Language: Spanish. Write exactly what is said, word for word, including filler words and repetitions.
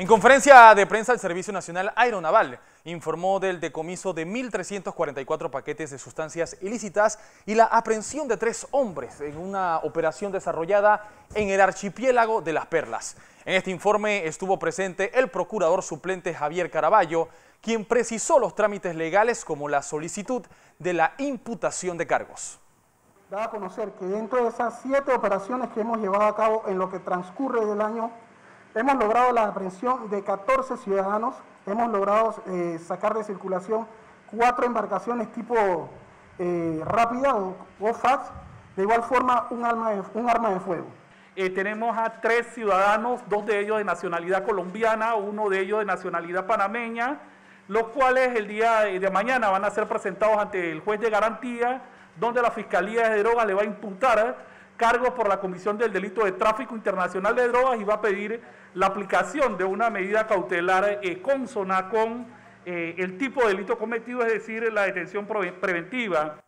En conferencia de prensa, el Servicio Nacional Aeronaval informó del decomiso de mil trescientos cuarenta y cuatro paquetes de sustancias ilícitas y la aprehensión de tres hombres en una operación desarrollada en el archipiélago de Las Perlas. En este informe estuvo presente el procurador suplente Javier Caraballo, quien precisó los trámites legales como la solicitud de la imputación de cargos. Da a conocer que dentro de esas siete operaciones que hemos llevado a cabo en lo que transcurre del año, hemos logrado la aprehensión de catorce ciudadanos, hemos logrado eh, sacar de circulación cuatro embarcaciones tipo eh, rápida o, o fast, de igual forma un arma de, un arma de fuego. Eh, tenemos a tres ciudadanos, dos de ellos de nacionalidad colombiana, uno de ellos de nacionalidad panameña, los cuales el día de, de mañana van a ser presentados ante el juez de garantía, donde la Fiscalía de Drogas le va a imputar cargos por la comisión del delito de tráfico internacional de drogas y va a pedir la aplicación de una medida cautelar eh, consona con eh, el tipo de delito cometido, es decir, la detención preventiva.